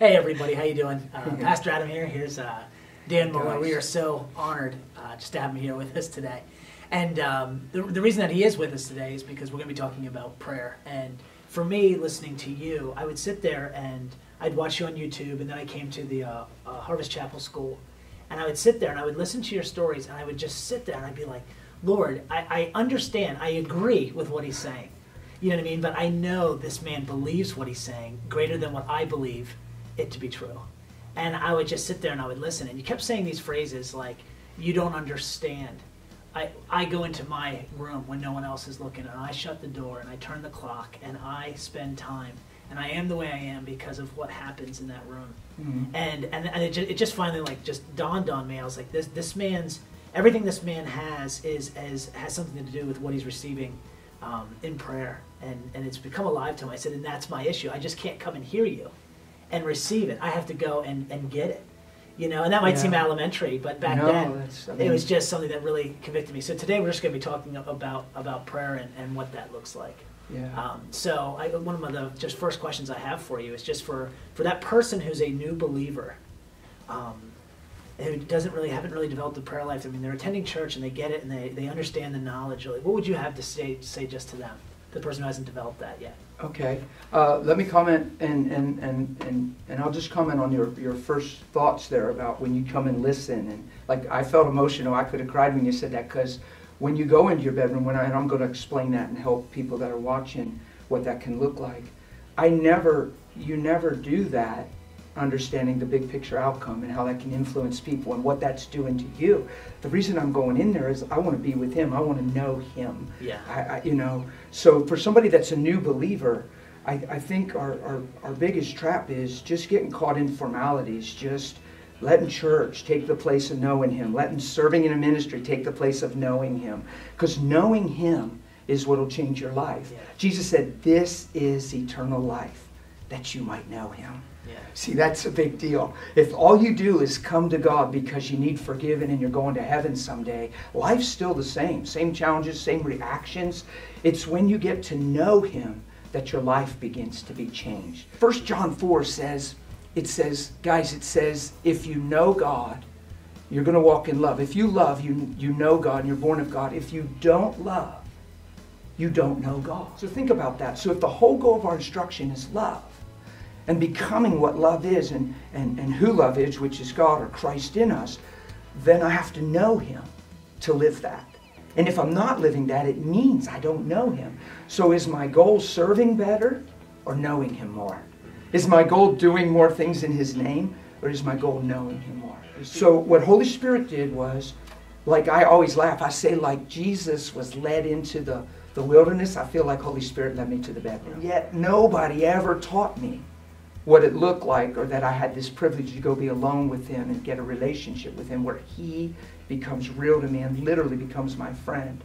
Hey everybody, how you doing? Pastor Adam here. Here's Dan Mohler. We are so honored just to have him here with us today. And the reason that he is with us today is because we're going to be talking about prayer. And for me, listening to you, I would sit there and I'd watch you on YouTube, and then I came to the Harvest Chapel School, and I would sit there and I would listen to your stories, and I would just sit there and I'd be like, Lord, I understand, I agree with what he's saying. You know what I mean? But I know this man believes what he's saying greater than what I believe it to be true. And I would just sit there and I would listen. And you kept saying these phrases like, you don't understand. I go into my room when no one else is looking, and I shut the door and I turn the clock and I spend time. And I am the way I am because of what happens in that room. Mm-hmm. And it just finally like just dawned on me. I was like, this man's, everything this man has has something to do with what he's receiving in prayer. And it's become alive to him. I said, and that's my issue. I just can't come and hear you and receive it. I have to go and get it. You know, and that might seem elementary, but back then, I mean, it was just something that really convicted me. So today we're just going to be talking about prayer and what that looks like. Yeah. So one of the just first questions I have for you is just for that person who's a new believer, who haven't really developed a prayer life. I mean, they're attending church and they get it and they understand the knowledge. Like, what would you have to say just to them, the person who hasn't developed that yet? Okay, let me comment, and I'll just comment on your first thoughts there about when you come and listen. And like, I felt emotional. I could have cried when you said that, because when you go into your bedroom, and I'm going to explain that and help people that are watching what that can look like. You never do that, understanding the big picture outcome and how that can influence people and what that's doing to you. The reason I'm going in there is I want to be with him. I want to know him. Yeah. You know. So for somebody that's a new believer, I think our biggest trap is just getting caught in formalities, just letting church take the place of knowing him, letting serving in a ministry take the place of knowing him. Because knowing him is what will change your life. Yeah. Jesus said, this is eternal life, that you might know him. Yeah. See, that's a big deal. If all you do is come to God because you need forgiven and you're going to heaven someday, life's still the same challenges, same reactions. It's when you get to know him that your life begins to be changed. 1 John 4 says, guys, if you know God, you're going to walk in love. If you love, you know God and you're born of God. If you don't love, you don't know God. So think about that. So if the whole goal of our instruction is love, and becoming what love is and who love is, which is God or Christ in us, then I have to know him to live that. And if I'm not living that, it means I don't know him. So is my goal serving better or knowing him more? Is my goal doing more things in his name, or is my goal knowing him more? So what Holy Spirit did was, like I always laugh, I say like Jesus was led into the wilderness, I feel like Holy Spirit led me to the bedroom. Yet nobody ever taught me what it looked like, or that I had this privilege to go be alone with him and get a relationship with him where he becomes real to me and literally becomes my friend,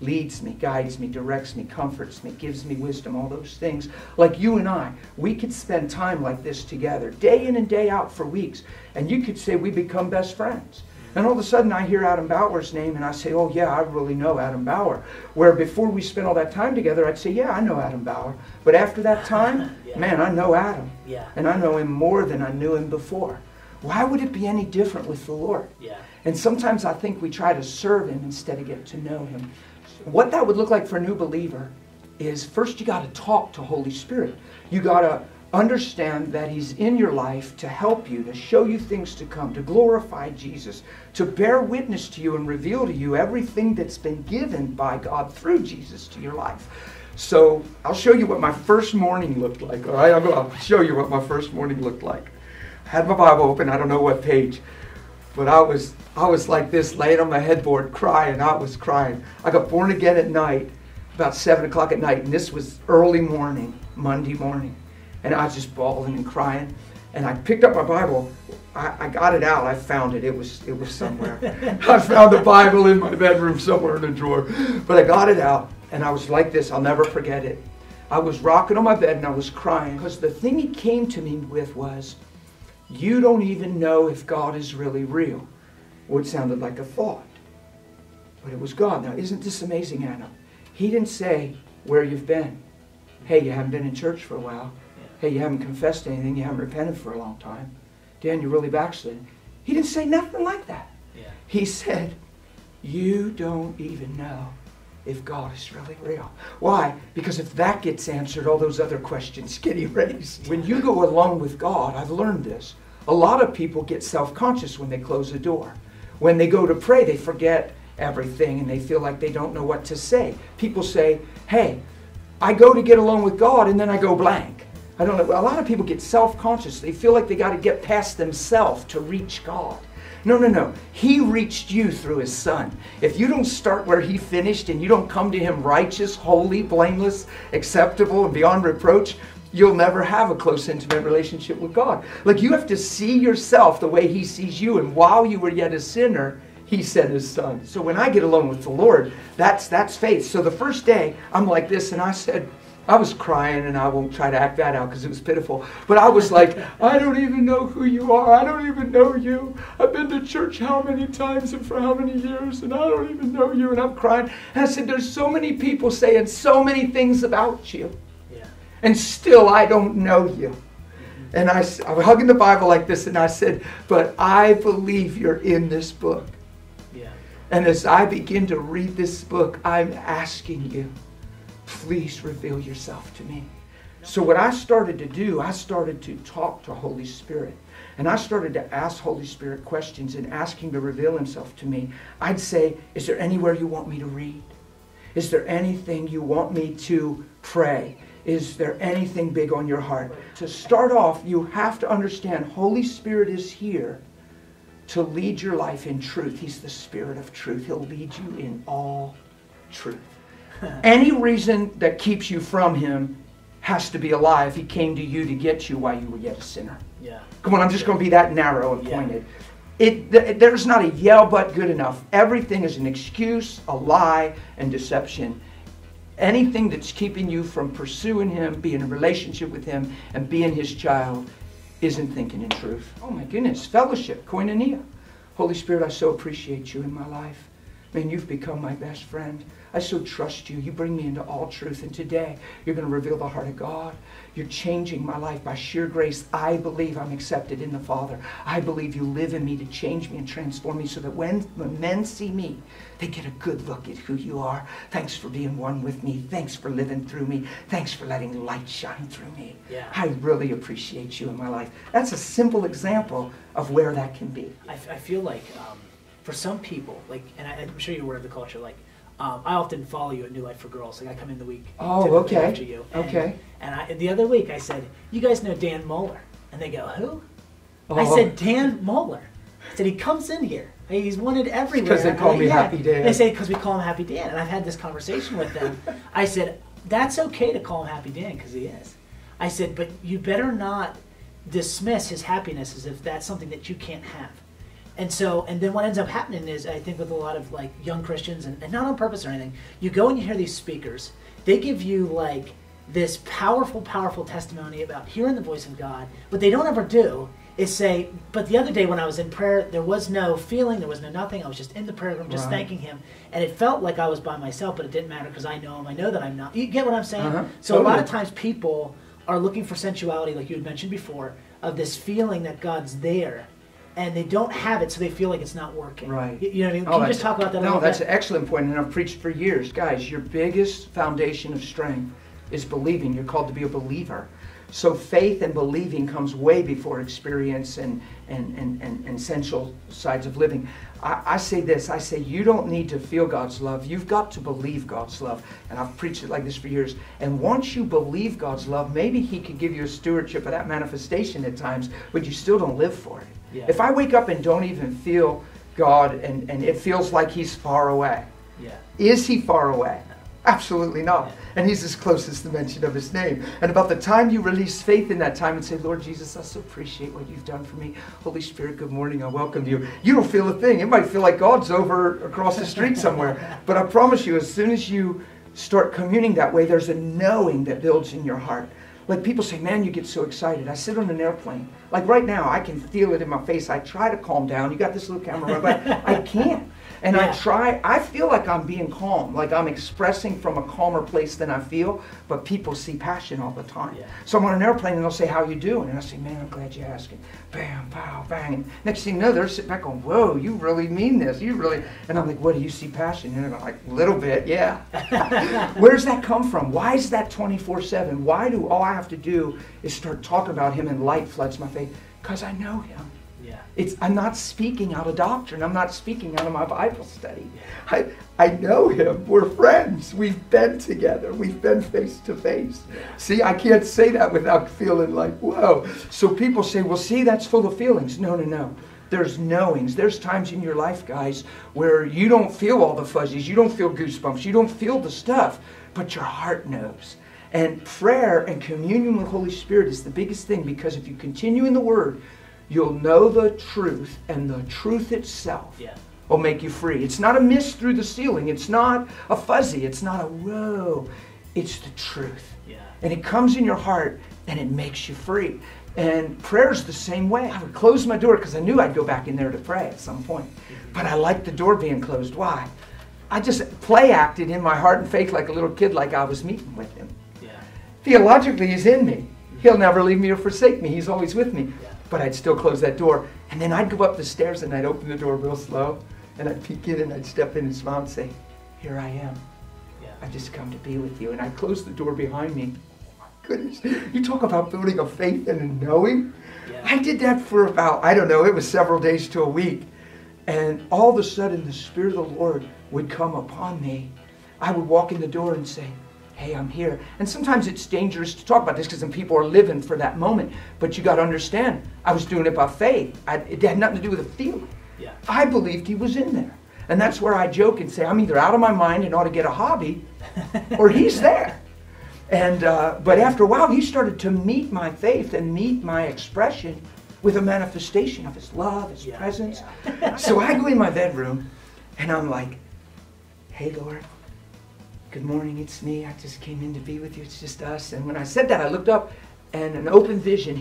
leads me, guides me, directs me, comforts me, gives me wisdom, all those things. Like you and I, we could spend time like this together, day in and day out for weeks, and you could say we become best friends. And all of a sudden I hear Adam Bauer's name and I say, oh yeah, I really know Adam Bauer. Where before we spent all that time together, I'd say, yeah, I know Adam Bauer. But after that time, man, I know Adam. Yeah. And I know him more than I knew him before. Why would it be any different with the Lord? Yeah. And sometimes I think we try to serve him instead of get to know him. What that would look like for a new believer is first you got to talk to Holy Spirit. You got to understand that he's in your life to help you, to show you things to come, to glorify Jesus, to bear witness to you and reveal to you everything that's been given by God through Jesus to your life. So I'll show you what my first morning looked like, all right? I'll show you what my first morning looked like. I had my Bible open, I don't know what page, but I was like this, laying on my headboard crying. I was crying. I got born again at night, about 7 o'clock at night, and this was early morning, Monday morning. And I was just bawling and crying. And I picked up my Bible. I got it out. I found it. It was somewhere. I found the Bible in my bedroom somewhere in a drawer. But I got it out. And I was like this. I'll never forget it. I was rocking on my bed and I was crying. Because the thing he came to me with was, you don't even know if God is really real. Well, it sounded like a thought. But it was God. Now, isn't this amazing, Adam? He didn't say where you've been. Hey, you haven't been in church for a while. hey, you haven't confessed anything, you haven't repented for a long time. Dan, you're really backslidden. He didn't say nothing like that. Yeah. He said, you don't even know if God is really real. Why? Because if that gets answered, all those other questions get erased. When you go along with God, I've learned this, a lot of people get self-conscious when they close the door. When they go to pray, they forget everything and they feel like they don't know what to say. People say, hey, I go to get along with God and then I go blank. I don't know. A lot of people get self-conscious. They feel like they got to get past themselves to reach God. No, no, no. He reached you through His Son. If you don't start where He finished and you don't come to Him righteous, holy, blameless, acceptable, and beyond reproach, you'll never have a close, intimate relationship with God. Like, you have to see yourself the way He sees you, and while you were yet a sinner, He sent His Son. So when I get alone with the Lord, that's faith. So the first day, I'm like this, and I said, I was crying, and I won't try to act that out because it was pitiful. But I was like, I don't even know who you are. I don't even know you. I've been to church how many times and for how many years, and I don't even know you. And I'm crying. And I said, there's so many people saying so many things about you. Yeah. And still I don't know you. Mm-hmm. And I was hugging the Bible like this, and I said, but I believe you're in this book. Yeah. And as I begin to read this book, I'm asking you, please reveal yourself to me. So what I started to do, I started to talk to Holy Spirit. And I started to ask Holy Spirit questions and ask Him to reveal Himself to me. I'd say, is there anywhere you want me to read? Is there anything you want me to pray? Is there anything big on your heart? To start off, you have to understand Holy Spirit is here to lead your life in truth. He's the Spirit of truth. He'll lead you in all truth. Any reason that keeps you from Him has to be a lie if He came to you to get you while you were yet a sinner. Yeah. Come on, I'm just going to be that narrow and pointed. Yeah. There's not a yell but good enough. Everything is an excuse, a lie, and deception. Anything that's keeping you from pursuing Him, being in a relationship with Him, and being His child isn't thinking in truth. Oh my goodness, fellowship, koinonia. Holy Spirit, I so appreciate you in my life. Man, you've become my best friend. I so trust you. You bring me into all truth. And today, you're going to reveal the heart of God. You're changing my life by sheer grace. I believe I'm accepted in the Father. I believe you live in me to change me and transform me so that when men see me, they get a good look at who you are. Thanks for being one with me. Thanks for living through me. Thanks for letting light shine through me. Yeah. I really appreciate you in my life. That's a simple example of where that can be. I feel like for some people, like, and I'm sure you're aware of the culture, like, I often follow you at New Life for Girls. Like, I come in the week after you. And, and the other week I said, you guys know Dan Mohler. And they go, who? Oh. I said, Dan Mohler. I said, he comes in here. He's wanted everywhere. Because they call me Happy Dan. They say, because we call him Happy Dan. And I've had this conversation with them. I said, that's okay to call him Happy Dan, because he is. I said, but you better not dismiss his happiness as if that's something that you can't have. And so, and then what ends up happening is, I think with a lot of like young Christians, and not on purpose or anything, you go and you hear these speakers, they give you like this powerful, powerful testimony about hearing the voice of God. What they don't ever do is say, but the other day when I was in prayer, there was no feeling, there was no nothing, I was just in the prayer room, just thanking Him. And it felt like I was by myself, but it didn't matter because I know Him, I know that I'm not. You get what I'm saying? So totally. A lot of times people are looking for sensuality, like you had mentioned before, of this feeling that God's there. And they don't have it, so they feel like it's not working. Right. You know what I mean? Can you just talk about that a little bit? No, that's an excellent point, and I've preached for years. Guys, your biggest foundation of strength is believing. You're called to be a believer. So faith and believing comes way before experience and sensual sides of living. I say this, I say you don't need to feel God's love. You've got to believe God's love. And I've preached it like this for years. And once you believe God's love, maybe He could give you a stewardship of that manifestation at times, but you still don't live for it. Yeah. If I wake up and don't even feel God and it feels like He's far away, is He far away? Absolutely not. And He's as close as the mention of His name. And about the time you release faith in that time and say, Lord Jesus, I so appreciate what you've done for me. Holy Spirit, good morning. I welcome you. You don't feel a thing. It might feel like God's over across the street somewhere. But I promise you, as soon as you start communing that way, there's a knowing that builds in your heart. Like people say, man, you get so excited. I sit on an airplane. Like right now, I can feel it in my face. I try to calm down. You got this little camera, but I can't. And yeah. I feel like I'm being calm, like I'm expressing from a calmer place than I feel, but people see passion all the time. Yeah. So I'm on an airplane and they'll say, how you doing? And I say, man, I'm glad you're asking. Bam, pow, bang. And next thing you know, they're sitting back going, whoa, you really mean this, you really. And I'm like, what, do you see passion? And they're like, little bit, yeah. Where does that come from? Why is that 24/7? Why do all I have to do is start talking about him and light floods my face? Because I know him. Yeah. I'm not speaking out of doctrine. I'm not speaking out of my Bible study. Yeah. I know him. We're friends. We've been together. We've been face to face. Yeah. See, I can't say that without feeling like, whoa. So people say, well, see, that's full of feelings. No, no, no. There's knowings. There's times in your life, guys, where you don't feel all the fuzzies. You don't feel goosebumps. You don't feel the stuff, but your heart knows. And prayer and communion with Holy Spirit is the biggest thing, because if you continue in the Word, you'll know the truth, and the truth itself yeah. will make you free. It's not a mist through the ceiling. It's not a fuzzy. It's not a whoa. It's the truth. Yeah. And it comes in your heart, and it makes you free. And prayer's the same way. I would close my door because I knew I'd go back in there to pray at some point. Mm-hmm. But I liked the door being closed. Why? I just play acted in my heart and faith like a little kid, like I was meeting with him. Yeah. Theologically, he's in me. He'll never leave me or forsake me. He's always with me. Yeah. But I'd still close that door. And then I'd go up the stairs and I'd open the door real slow. And I'd peek in and I'd step in and smile and say, here I am. Yeah. I've just come to be with you. And I'd close the door behind me. Goodness. You talk about building a faith and a knowing. Yeah. I did that for about, I don't know, it was several days to a week. And all of a sudden the Spirit of the Lord would come upon me. I would walk in the door and say, hey, I'm here. And sometimes it's dangerous to talk about this because then people are living for that moment. But you got to understand, I was doing it by faith. It had nothing to do with a feeling. Yeah. I believed he was in there. And that's where I joke and say, I'm either out of my mind and ought to get a hobby, or he's there. And but after a while, he started to meet my faith and meet my expression with a manifestation of his love, his yeah, presence. Yeah. So I go in my bedroom, and I'm like, hey, Lord, good morning, it's me. I just came in to be with you. It's just us. And when I said that, I looked up, and an open vision,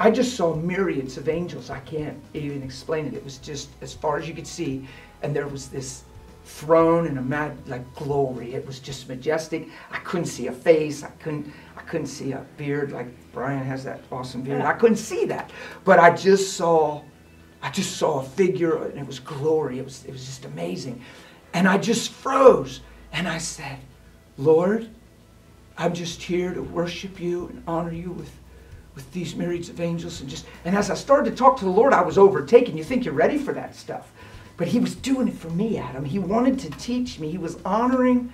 I just saw myriads of angels. I can't even explain it. It was just as far as you could see, and there was this throne and a mad like glory. It was just majestic. I couldn't see a face. I couldn't see a beard, like Brian has that awesome beard. I couldn't see that, but I just saw a figure, and it was glory. It was just amazing, and I just froze, and I said, Lord, I'm just here to worship you and honor you with these myriads of angels. And as I started to talk to the Lord, I was overtaken. You think you're ready for that stuff. But he was doing it for me, Adam. He wanted to teach me. He was honoring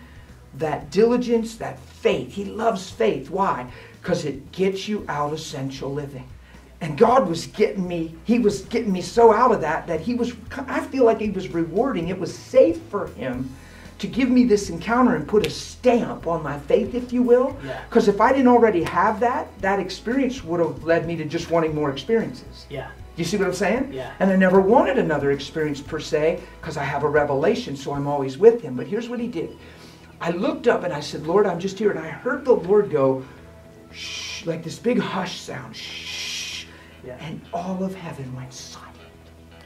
that diligence, that faith. He loves faith. Why? Because it gets you out of sensual living. And God was getting me, he was getting me so out of that he was, I feel like he was rewarding. It was safe for him to give me this encounter and put a stamp on my faith, if you will. Because yeah. if I didn't already have that experience would have led me to just wanting more experiences. Yeah. You see what I'm saying? Yeah. And I never wanted another experience per se, because I have a revelation, so I'm always with him. But here's what he did. I looked up and I said, Lord, I'm just here. And I heard the Lord go, shh, like this big hush sound, shh. Yeah. And all of heaven went silent.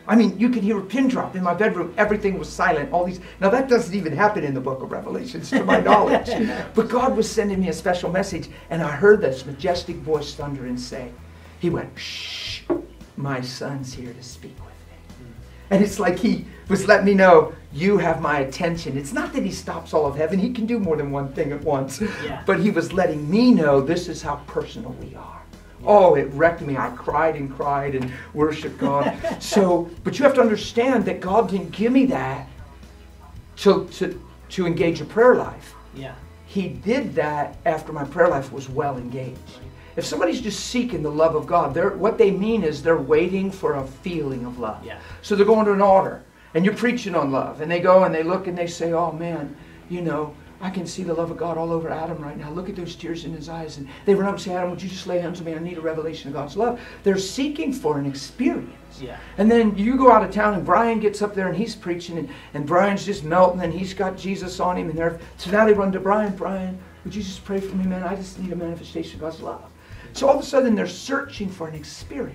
I mean, you could hear a pin drop in my bedroom. Everything was silent. All these. Now, that doesn't even happen in the book of Revelations, to my knowledge. But God was sending me a special message. And I heard this majestic voice thunder and say, he went, shh. My son's here to speak with me. Mm. And it's like he was letting me know, you have my attention. It's not that he stops all of heaven. He can do more than one thing at once. Yeah. But he was letting me know this is how personal we are. Yeah. Oh, it wrecked me. I cried and cried and worshiped God. But you have to understand that God didn't give me that to engage a prayer life. Yeah. He did that after my prayer life was well engaged. If somebody's just seeking the love of God, what they mean is they're waiting for a feeling of love. Yeah. So they're going to an altar, and you're preaching on love, and they go and they look and they say, oh man, you know, I can see the love of God all over Adam right now. Look at those tears in his eyes. And they run up and say, Adam, would you just lay hands on me? I need a revelation of God's love. They're seeking for an experience. Yeah. And then you go out of town and Brian gets up there and he's preaching, and Brian's just melting and he's got Jesus on him. So now they run to Brian. Brian, would you just pray for me, man? I just need a manifestation of God's love. So all of a sudden, they're searching for an experience.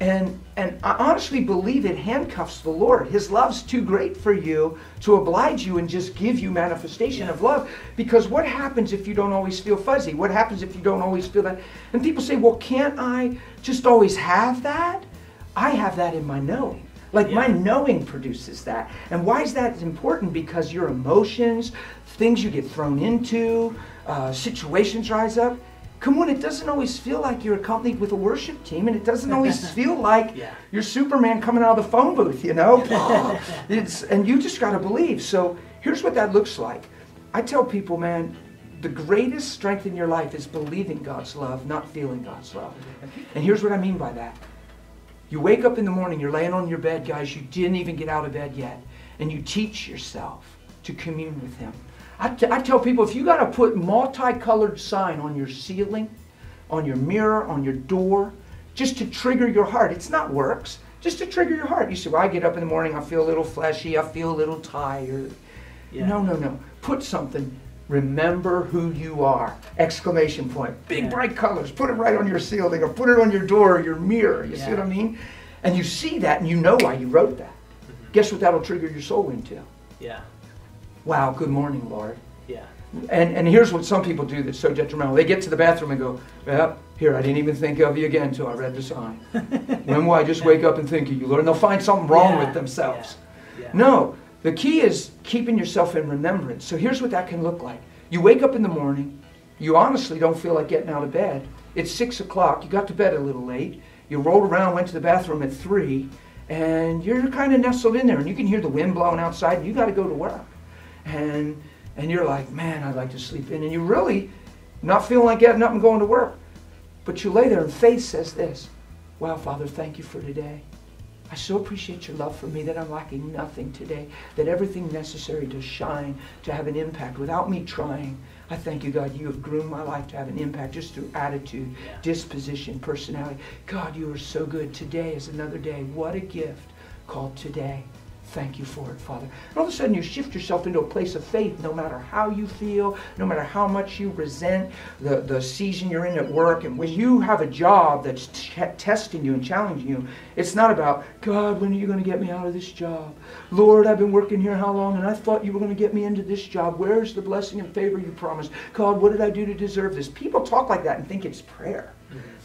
And I honestly believe it handcuffs the Lord. His love's too great for you to oblige you and just give you manifestation of love. Because what happens if you don't always feel fuzzy? What happens if you don't always feel that? And people say, well, can't I just always have that? I have that in my knowing. Like my knowing produces that. And why is that important? Because your emotions, things you get thrown into, situations rise up. Come on, it doesn't always feel like you're accompanied with a worship team, and it doesn't always feel like you're Superman coming out of the phone booth, you know? And you just got to believe. So here's what that looks like. I tell people, man, the greatest strength in your life is believing God's love, not feeling God's love. And here's what I mean by that. You wake up in the morning, you're laying on your bed, guys, you didn't even get out of bed yet, and you teach yourself to commune with Him. I tell people, if you got to put multicolored sign on your ceiling, on your mirror, on your door, just to trigger your heart. It's not works, just to trigger your heart. You say, well, I get up in the morning, I feel a little fleshy, I feel a little tired. Yeah. No, no, no. Put something, remember who you are, exclamation point. Big bright colors, put it right on your ceiling or put it on your door or your mirror. You see what I mean? And you see that and you know why you wrote that. Mm-hmm. Guess what that'll trigger your soul into? Yeah. Wow, good morning, Lord. Yeah. And here's what some people do that's so detrimental. They get to the bathroom and go, well, here, I didn't even think of you again until I read the sign. When will I just wake up and think of you, Lord? And they'll find something wrong with themselves. Yeah. Yeah. No, the key is keeping yourself in remembrance. So here's what that can look like. You wake up in the morning. You honestly don't feel like getting out of bed. It's 6 o'clock. You got to bed a little late. You rolled around, went to the bathroom at 3, and you're kind of nestled in there, and you can hear the wind blowing outside, and you got to go to work. And you're like, man, I'd like to sleep in. And you're really not feeling like getting up and going to work. But you lay there and faith says this, wow, Father, thank you for today. I so appreciate your love for me that I'm lacking nothing today, that everything necessary to shine, to have an impact without me trying. I thank you, God, you have groomed my life to have an impact just through attitude, disposition, personality. God, you are so good. Today is another day. What a gift called today. Thank you for it, Father. And all of a sudden you shift yourself into a place of faith no matter how you feel, no matter how much you resent the season you're in at work. And when you have a job that's testing you and challenging you, it's not about, God, when are you going to get me out of this job? Lord, I've been working here how long, and I thought you were going to get me into this job. Where's the blessing and favor you promised? God, what did I do to deserve this? People talk like that and think it's prayer.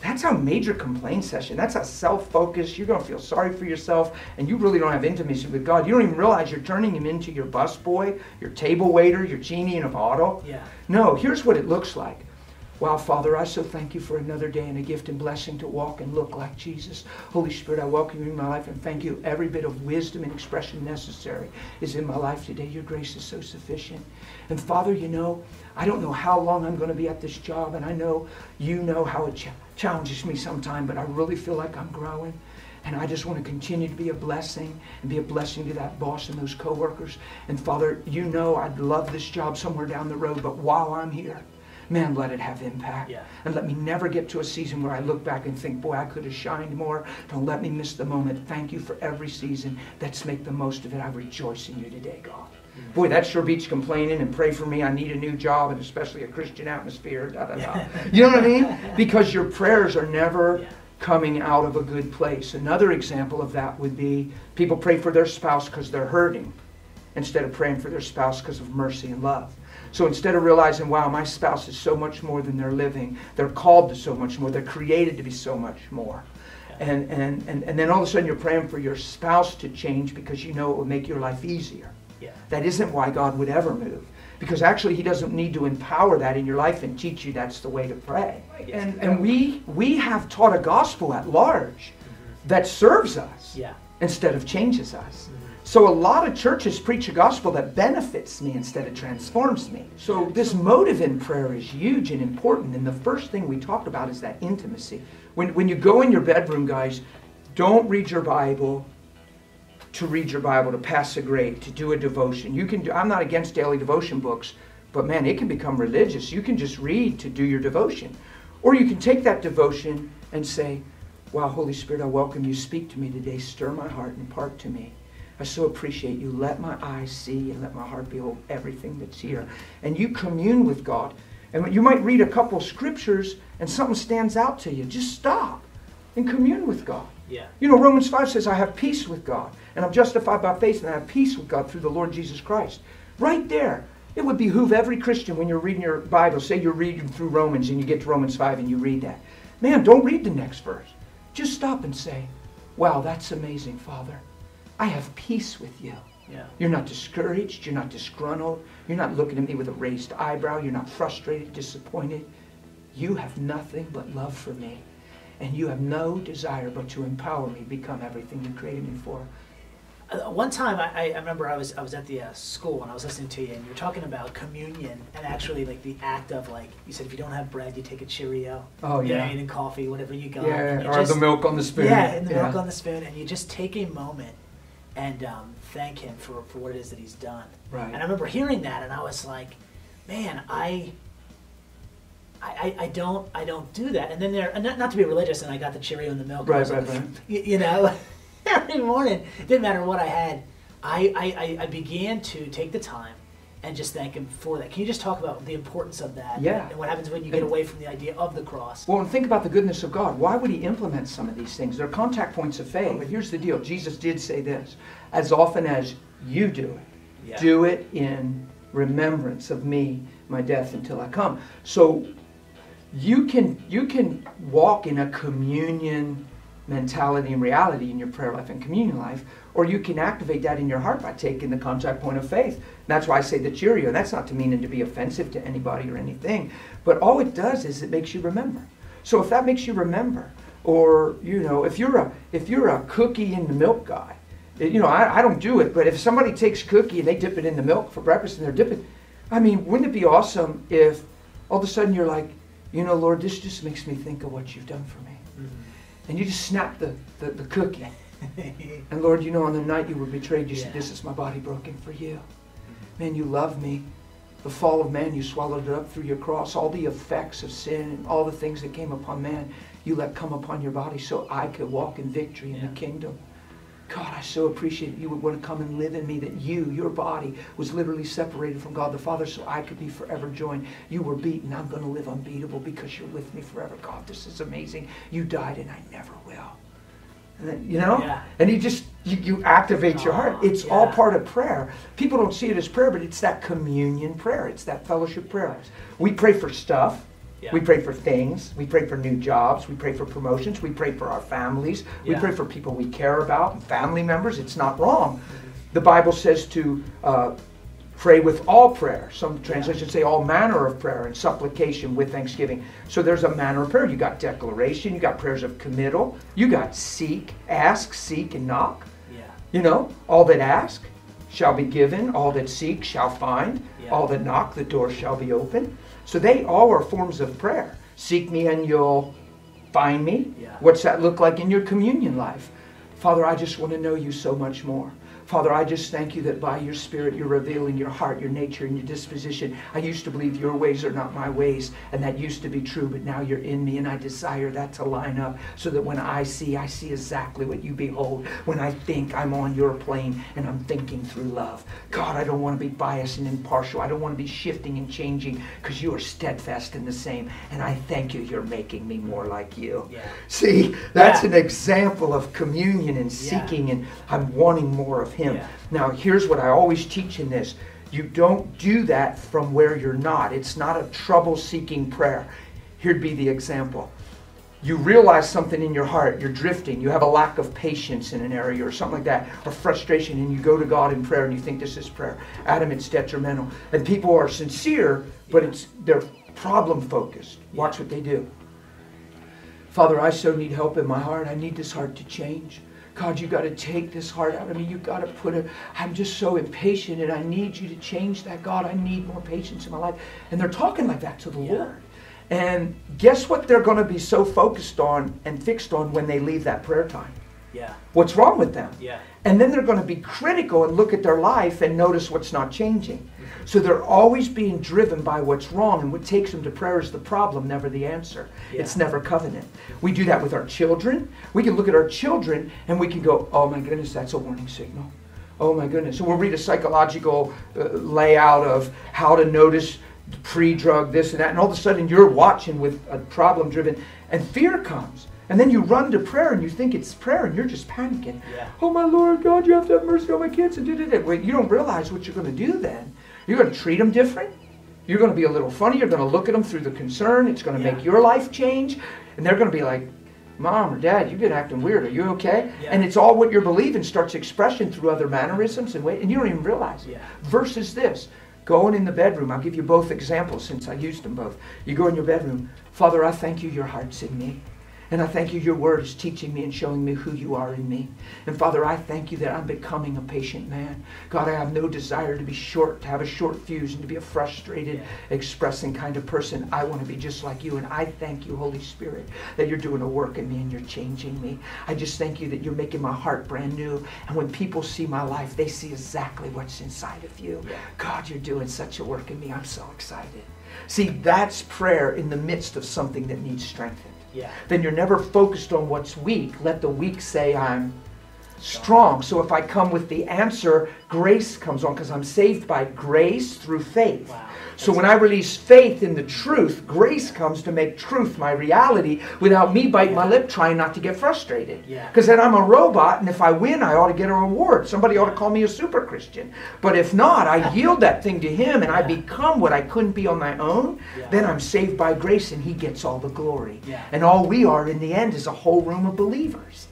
That's a major complaint session. That's a self-focus. You're going to feel sorry for yourself, and you really don't have intimacy with God. You don't even realize you're turning Him into your busboy, your table waiter, your genie in a bottle. Yeah. No, here's what it looks like. Wow, Father, I so thank you for another day and a gift and blessing to walk and look like Jesus. Holy Spirit, I welcome you in my life and thank you. Every bit of wisdom and expression necessary is in my life today. Your grace is so sufficient. And Father, you know, I don't know how long I'm going to be at this job, and I know you know how it challenges me sometimes, but I really feel like I'm growing. And I just want to continue to be a blessing and be a blessing to that boss and those coworkers. And Father, you know I'd love this job somewhere down the road, but while I'm here, man, let it have impact. Yeah. And let me never get to a season where I look back and think, boy, I could have shined more. Don't let me miss the moment. Thank you for every season. Let's make the most of it. I rejoice in you today, God. Mm-hmm. Boy, that sure beats complaining and pray for me. I need a new job and especially a Christian atmosphere. Da, da, da. You know what I mean? Because your prayers are never coming out of a good place. Another example of that would be people pray for their spouse because they're hurting instead of praying for their spouse because of mercy and love. So instead of realizing, wow, my spouse is so much more than they're living, they're called to so much more, they're created to be so much more. And then all of a sudden you're praying for your spouse to change because you know it will make your life easier. Yeah. That isn't why God would ever move. Because actually He doesn't need to empower that in your life and teach you that's the way to pray. And we have taught a gospel at large that serves us instead of changes us. So a lot of churches preach a gospel that benefits me instead of transforms me. So this motive in prayer is huge and important. And the first thing we talked about is that intimacy. When you go in your bedroom, guys, don't read your Bible to read your Bible, to pass a grade, to do a devotion. You can do, I'm not against daily devotion books, but man, it can become religious. You can just read to do your devotion. Or you can take that devotion and say, wow, Holy Spirit, I welcome you. Speak to me today. Stir my heart and impart to me. I so appreciate you. Let my eyes see and let my heart behold everything that's here. And you commune with God. And you might read a couple scriptures and something stands out to you. Just stop. and commune with God. Yeah. You know, Romans 5 says, I have peace with God, and I'm justified by faith, and I have peace with God through the Lord Jesus Christ. Right there, it would behoove every Christian when you're reading your Bible, say you're reading through Romans, and you get to Romans 5 and you read that. Man, don't read the next verse. Just stop and say, wow, that's amazing, Father. I have peace with you. Yeah. You're not discouraged. You're not disgruntled. You're not looking at me with a raised eyebrow. You're not frustrated, disappointed. You have nothing but love for me. And you have no desire but to empower me to become everything you created me for. One time, I remember I was at the school and I was listening to you, and you were talking about communion and actually like the act of, like you said, if you don't have bread, you take a Cheerio. Oh yeah. You know, eating coffee, whatever you got. Yeah, or just, the milk on the spoon. Yeah, and the milk on the spoon, and you just take a moment and thank him for what it is that he's done. Right. And I remember hearing that, and I was like, man, I don't do that. And then there, and not to be religious, and I got the Cheerio and the milk. Right, right, right. You know. Every morning, didn't matter what I had, I began to take the time and just thank him for that. Can you just talk about the importance of that? Yeah. And what happens when you get away from the idea of the cross? Well, and think about the goodness of God. Why would he implement some of these things? They're contact points of faith. But here's the deal. Jesus did say this, as often as you do it, do it in remembrance of me, my death, until I come. So you can walk in a communion mentality and reality in your prayer life and communion life, or you can activate that in your heart by taking the contact point of faith. And that's why I say the Cheerio. That's not to mean and to be offensive to anybody or anything, but all it does is it makes you remember. So if that makes you remember, or you know, if you're a cookie and the milk guy, you know, I don't do it, but if somebody takes cookie and they dip it in the milk for breakfast and they're dipping, I mean, wouldn't it be awesome if all of a sudden you're like, you know, Lord, this just makes me think of what you've done for me. Mm-hmm. And you just snap the cookie. And Lord, you know, on the night you were betrayed, you said, this is my body broken for you. Man, you love me. The fall of man, you swallowed it up through your cross. All the effects of sin and all the things that came upon man, you let come upon your body so I could walk in victory in the kingdom. God, I so appreciate you would want to come and live in me, that you, your body, was literally separated from God the Father so I could be forever joined. You were beaten. I'm going to live unbeatable because you're with me forever. God, this is amazing. You died and I never will. And then, you know? Yeah. And you just, you activate your heart. It's all part of prayer. People don't see it as prayer, but it's that communion prayer. It's that fellowship prayer. We pray for stuff. Yeah. We pray for things. We pray for new jobs. We pray for promotions. We pray for our families. We pray for people we care about and family members. It's not wrong. The Bible says to pray with all prayer. Some translations say all manner of prayer and supplication with thanksgiving. So there's a manner of prayer. You got declaration. You got prayers of committal. You got seek, ask, seek, and knock. Yeah. You know, all that ask shall be given. All that seek shall find. Yeah. All that knock, the door shall be open. So they all are forms of prayer. Seek me and you'll find me. Yeah. What's that look like in your communion life? Father, I just want to know you so much more. Father, I just thank you that by your Spirit you're revealing your heart, your nature, and your disposition. I used to believe your ways are not my ways, and that used to be true, but now you're in me, and I desire that to line up so that when I see exactly what you behold. When I think, I'm on your plane, and I'm thinking through love. God, I don't want to be biased and impartial. I don't want to be shifting and changing, because you are steadfast in the same, and I thank you you're making me more like you. Yeah. See, that's an example of communion and seeking, and I'm wanting more of him. Yeah. Now here's what I always teach in this. You don't do that from where you're not. It's not a trouble-seeking prayer. Here'd be the example. You realize something in your heart. You're drifting. You have a lack of patience in an area or something like that, or frustration, and you go to God in prayer and you think this is prayer. Adam, it's detrimental. And people are sincere, but they're problem-focused. Watch what they do. Father, I so need help in my heart. I need this heart to change. God, you got to take this heart out of me. You got to I'm just so impatient and I need you to change that. God, I need more patience in my life. And they're talking like that to the Lord. And guess what they're going to be so focused on and fixed on when they leave that prayer time? Yeah. What's wrong with them? Yeah. And then they're going to be critical and look at their life and notice what's not changing. Mm-hmm. So they're always being driven by what's wrong, and what takes them to prayer is the problem, never the answer. Yeah. It's never covenant. We do that with our children. We can look at our children and we can go, oh my goodness, that's a warning signal. Oh my goodness. So we'll read a psychological layout of how to notice pre-drug this and that, and all of a sudden you're watching with a problem driven, and fear comes. And then you run to prayer and you think it's prayer and you're just panicking. Yeah. Oh my Lord God, you have to have mercy on my kids. And wait, you don't realize what you're going to do then. You're going to treat them different. You're going to be a little funny. You're going to look at them through the concern. It's going to make your life change. And they're going to be like, Mom or Dad, you've been acting weird. Are you okay? Yeah. And it's all what you're believing starts expression through other mannerisms and way, and you don't even realize it. Yeah. Versus this, going in the bedroom. I'll give you both examples since I used them both. You go in your bedroom. Father, I thank you your heart's in me. And I thank you your word is teaching me and showing me who you are in me. And Father, I thank you that I'm becoming a patient man. God, I have no desire to be short, to have a short fuse, and to be a frustrated, expressing kind of person. I want to be just like you. And I thank you, Holy Spirit, that you're doing a work in me and you're changing me. I just thank you that you're making my heart brand new. And when people see my life, they see exactly what's inside of you. Yeah. God, you're doing such a work in me. I'm so excited. See, that's prayer in the midst of something that needs strengthened. Yeah. Then you're never focused on what's weak. Let the weak say, I'm strong. So if I come with the answer, grace comes on because I'm saved by grace through faith. Wow. So when I release faith in the truth, grace comes to make truth my reality without me biting my lip trying not to get frustrated. Because then I'm a robot, and if I win, I ought to get a reward. Somebody ought to call me a super Christian. But if not, I yield that thing to him, and I become what I couldn't be on my own. Then I'm saved by grace, and he gets all the glory. And all we are in the end is a whole room of believers.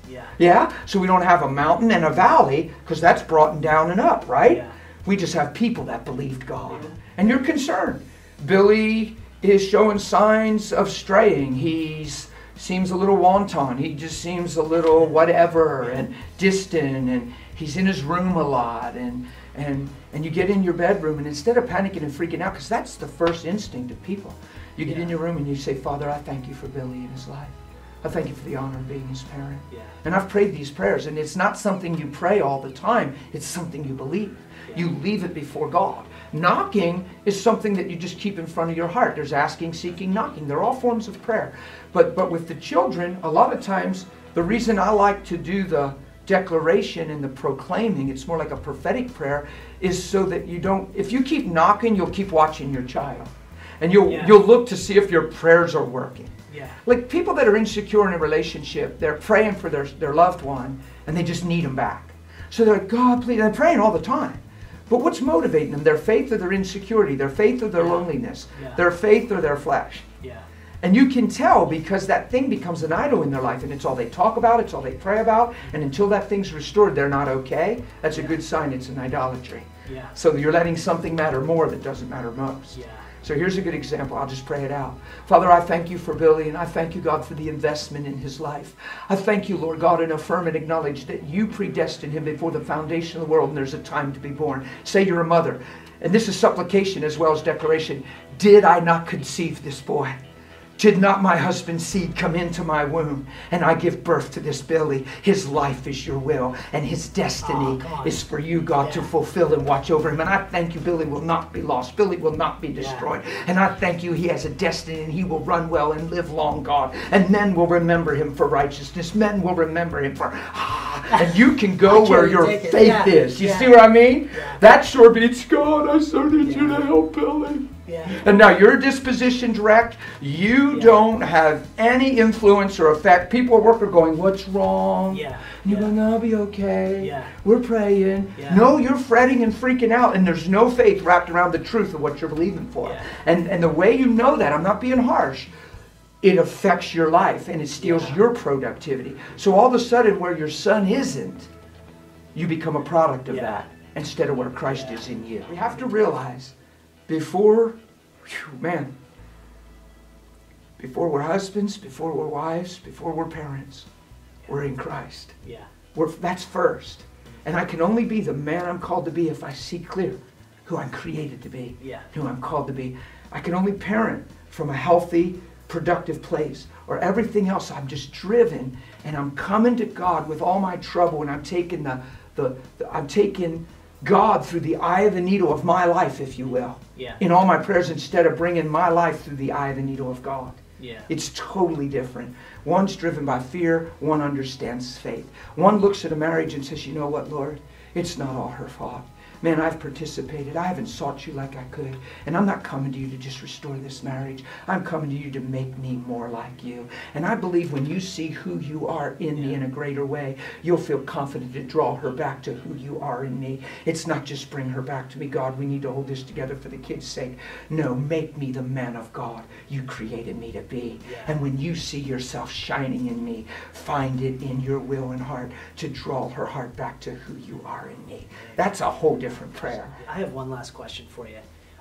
So we don't have a mountain and a valley because that's brought down and up, right? We just have people that believed God. And you're concerned. Billy is showing signs of straying. He seems a little wanton. He just seems a little whatever and distant. And he's in his room a lot. And you get in your bedroom, and instead of panicking and freaking out, because that's the first instinct of people, you get in your room and you say, Father, I thank you for Billy and his life. I thank you for the honor of being his parent. And I've prayed these prayers, and it's not something you pray all the time. It's something you believe. You leave it before God. Knocking is something that you just keep in front of your heart. There's asking, seeking, knocking. They're all forms of prayer. But with the children, a lot of times, the reason I like to do the declaration and the proclaiming, it's more like a prophetic prayer, is so that you don't, if you keep knocking, you'll keep watching your child. And you'll look to see if your prayers are working. Like people that are insecure in a relationship, they're praying for their loved one, and they just need them back. So they're like, God, please, and they're praying all the time. But what's motivating them? Their faith or their insecurity, their faith or their loneliness, their faith or their flesh. And you can tell because that thing becomes an idol in their life, and it's all they talk about, it's all they pray about, and until that thing's restored, they're not okay. That's a good sign it's an idolatry. So you're letting something matter more that doesn't matter most. So here's a good example. I'll just pray it out. Father, I thank you for Billy, and I thank you, God, for the investment in his life. I thank you, Lord God, and affirm and acknowledge that you predestined him before the foundation of the world, and there's a time to be born. Say you're a mother. And this is supplication as well as declaration. Did I not conceive this boy? Did not my husband's seed come into my womb? And I give birth to this Billy. His life is your will, and his destiny is for you, God, to fulfill and watch over him. And I thank you, Billy will not be lost. Billy will not be destroyed. And I thank you, he has a destiny, and he will run well and live long, God. And men will remember him for righteousness. Men will remember him for... and you can go where your faith is. You see what I mean? That sure beats God. I so need you to help Billy. And now your disposition direct, you don't have any influence or effect. People at work are going, what's wrong? And you're going, I'll be okay. We're praying. No, you're fretting and freaking out, and there's no faith wrapped around the truth of what you're believing for. And the way you know that, I'm not being harsh, it affects your life, and it steals your productivity. So all of a sudden, where your son isn't, you become a product of that instead of where Christ is in you. We have to realize... Before we're husbands, before we're wives, before we're parents, we're in Christ. That's first. And I can only be the man I'm called to be if I see clear who I'm created to be, who I'm called to be. I can only parent from a healthy, productive place, or everything else. I'm just driven, and I'm coming to God with all my trouble, and I'm taking God through the eye of the needle of my life, if you will, in all my prayers, instead of bringing my life through the eye of the needle of God. It's totally different. One's driven by fear, one understands faith. One looks at a marriage and says, you know what, Lord, it's not all her fault. man, I've participated. I haven't sought you like I could. And I'm not coming to you to just restore this marriage. I'm coming to you to make me more like you. And I believe when you see who you are in me in a greater way, you'll feel confident to draw her back to who you are in me. It's not just bring her back to me, God, we need to hold this together for the kids' sake. No, make me the man of God you created me to be. And when you see yourself shining in me, find it in your will and heart to draw her heart back to who you are in me. That's a whole different prayer. I have one last question for you.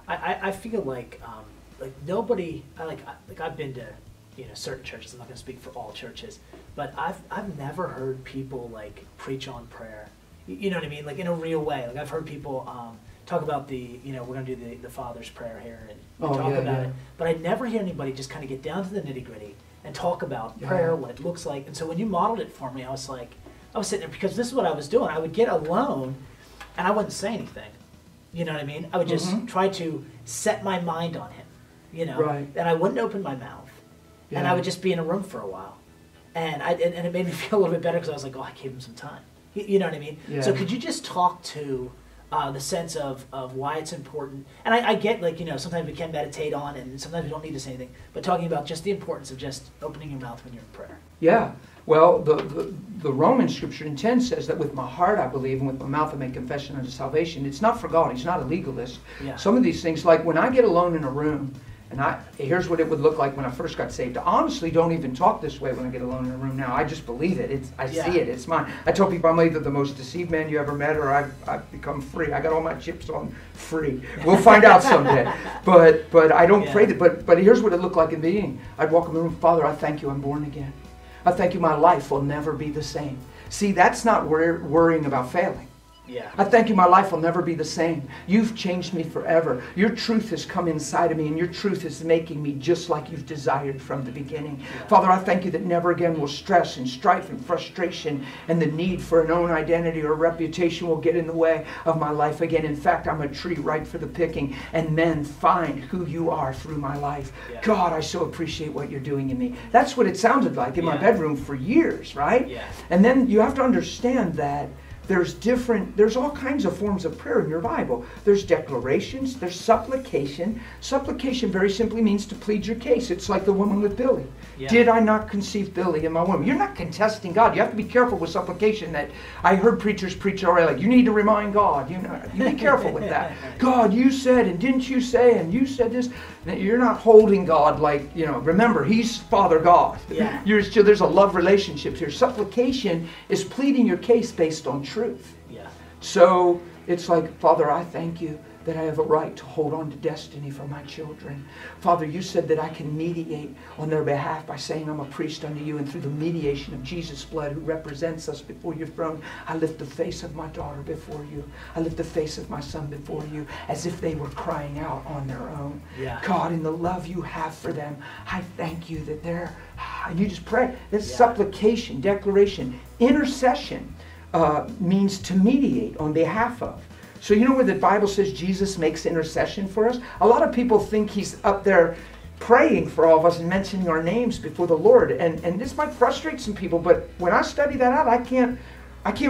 I feel like nobody, like I've been to, you know, certain churches. I'm not going to speak for all churches, but I've never heard people like preach on prayer. You know what I mean? Like in a real way. Like I've heard people talk about the, you know, we're going to do the Father's Prayer here and talk about it. But I never hear anybody just kind of get down to the nitty gritty and talk about prayer, what it looks like. And so when you modeled it for me, I was like, I was sitting there because this is what I was doing. I would get alone and I wouldn't say anything. You know what I mean? I would just try to set my mind on him, you know, and I wouldn't open my mouth. And I would just be in a room for a while. And and it made me feel a little bit better because I was like, oh, I gave him some time. You know what I mean? Yeah. So could you just talk to the sense of why it's important? And I get, like, you know, sometimes we can meditate on and sometimes we don't need to say anything, but talking about just the importance of just opening your mouth when you're in prayer. Yeah. Well, the Roman scripture in 10 says that with my heart I believe and with my mouth I make confession unto salvation. It's not for God. He's not a legalist. Yeah. Some of these things, like when I get alone in a room, and here's what it would look like when I first got saved. I honestly don't even talk this way when I get alone in a room now. I just believe it. I see it. It's mine. I tell people I'm either the most deceived man you ever met or I've become free. I got all my chips on free. We'll find out someday. But I don't pray that. But here's what it looked like in being. I'd walk in the room, Father, I thank you I'm born again. I thank you my life will never be the same. See, that's not worrying about failing. Yeah. I thank you my life will never be the same. You've changed me forever. Your truth has come inside of me and your truth is making me just like you've desired from the beginning. Yeah. Father, I thank you that never again will stress and strife and frustration and the need for an own identity or reputation will get in the way of my life again. In fact, I'm a tree ripe for the picking and men find who you are through my life. Yeah. God, I so appreciate what you're doing in me. That's what it sounded like in my bedroom for years, right? Yeah. And then you have to understand that there's all kinds of forms of prayer in your Bible. There's declarations, there's supplication. Supplication very simply means to plead your case. It's like the woman with Billy. Yeah. Did I not conceive Billy in my womb? You're not contesting God. You have to be careful with supplication that I heard preachers preach already, like, you need to remind God. You know, you be careful with that. God, you said, and didn't you say, and you said this. You're not holding God like, you know, remember, he's Father God. Yeah. There's a love relationship here. Supplication is pleading your case based on truth. Yeah. So it's like, Father, I thank you that I have a right to hold on to destiny for my children. Father, you said that I can mediate on their behalf by saying I'm a priest unto you, and through the mediation of Jesus' blood who represents us before your throne, I lift the face of my daughter before you. I lift the face of my son before you as if they were crying out on their own. Yeah. God, in the love you have for them, I thank you that they're, and you just pray. This supplication, declaration, intercession means to mediate on behalf of. So you know where the Bible says Jesus makes intercession for us? A lot of people think he's up there praying for all of us and mentioning our names before the Lord. And this might frustrate some people, but when I study that out, I can't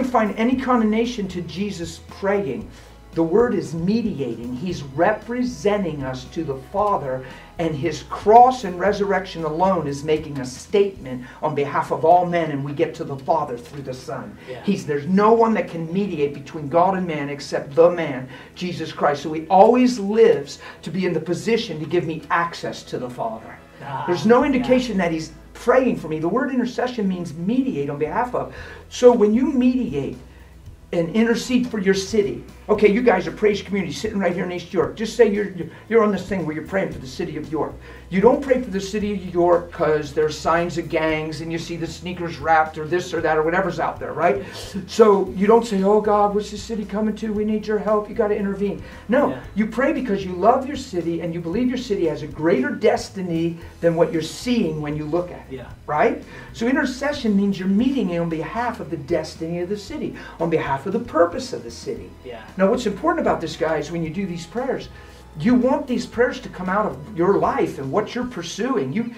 find any condemnation to Jesus praying. The word is mediating. He's representing us to the Father, and his cross and resurrection alone is making a statement on behalf of all men, and we get to the Father through the Son. Yeah. There's no one that can mediate between God and man except the man, Jesus Christ. So he always lives to be in the position to give me access to the Father. There's no indication that he's praying for me. The word intercession means mediate on behalf of. So when you mediate and intercede for your city. Okay, you guys are praise community sitting right here in East York. Just say you're on this thing where you're praying for the city of York. You don't pray for the city of York because there's signs of gangs and you see the sneakers wrapped or this or that or whatever's out there, right? So you don't say, oh God, what's this city coming to? We need your help. You got to intervene. No, you pray because you love your city and you believe your city has a greater destiny than what you're seeing when you look at it, right? So intercession means you're meeting on behalf of the destiny of the city, on behalf for the purpose of the city. Yeah. Now what's important about this, guys, when you do these prayers, you want these prayers to come out of your life and what you're pursuing.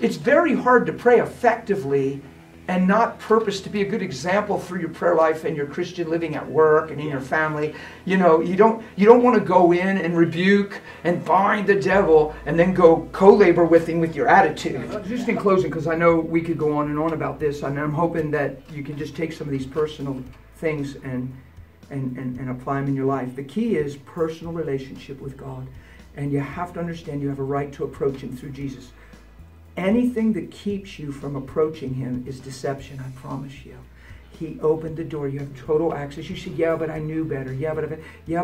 It's very hard to pray effectively and not purpose to be a good example through your prayer life and your Christian living at work and in your family. You know, you don't want to go in and rebuke and bind the devil and then go co-labor with him with your attitude. Just in closing, because I know we could go on and on about this, and I'm hoping that you can just take some of these personal things and apply them in your life. The key is personal relationship with God, and you have to understand you have a right to approach him through Jesus. Anything that keeps you from approaching him is deception, I promise you. He opened the door. You have total access. You say, yeah, but I knew better. Yeah,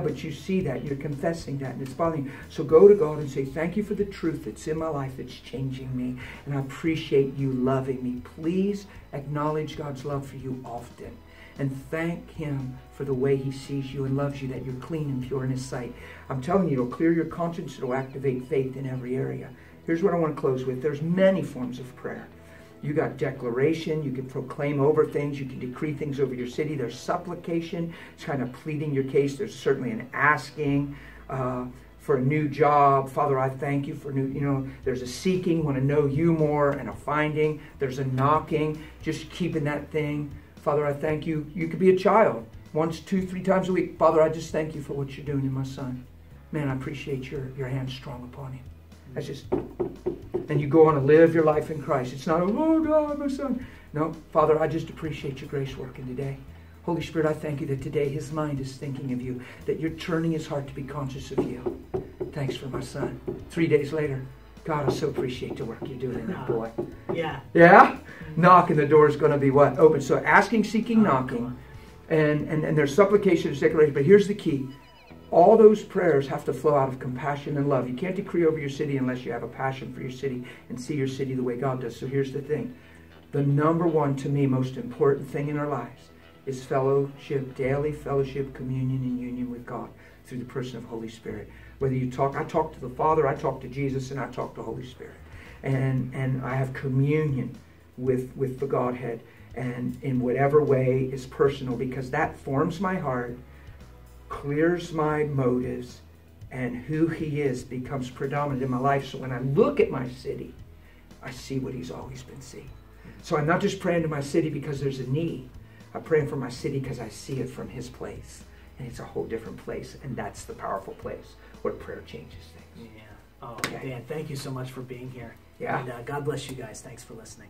but you see that. You're confessing that, and it's bothering you. So go to God and say, thank you for the truth that's in my life that's changing me, and I appreciate you loving me. Please acknowledge God's love for you often, and thank him for the way he sees you and loves you, that you're clean and pure in his sight. I'm telling you, it'll clear your conscience. It'll activate faith in every area. Here's what I want to close with. There's many forms of prayer. You got declaration. You can proclaim over things. You can decree things over your city. There's supplication. It's kind of pleading your case. There's certainly an asking for a new job. Father, I thank you for new, you know. There's a seeking, want to know you more, and a finding. There's a knocking, just keeping that thing. Father, I thank you. You could be a child. Once, two, three times a week. Father, I just thank you for what you're doing in my son. Man, I appreciate your hand strong upon him. That's just, and you go on to live your life in Christ. It's not, oh God, my son. No, Father, I just appreciate your grace working today. Holy Spirit, I thank you that today his mind is thinking of you, that you're turning his heart to be conscious of you. Thanks for my son. 3 days later, God, I so appreciate the work you're doing in that boy. Yeah. Yeah? Knocking, the door is going to be what? Open. So asking, seeking, knocking. And there's supplication, there's declaration. But here's the key. All those prayers have to flow out of compassion and love. You can't decree over your city unless you have a passion for your city and see your city the way God does. So here's the thing. The number one, to me, most important thing in our lives is fellowship, daily fellowship, communion, and union with God through the person of Holy Spirit. Whether you talk, I talk to the Father, I talk to Jesus, and I talk to Holy Spirit. And I have communion with the Godhead, and in whatever way is personal, because that forms my heart, clears my motives, and who he is becomes predominant in my life. So when I look at my city, I see what he's always been seeing. So I'm not just praying to my city because there's a need. I'm praying for my city because I see it from his place. And it's a whole different place, and that's the powerful place where prayer changes things. Yeah. Oh, okay. Dan, thank you so much for being here. Yeah. And God bless you guys. Thanks for listening.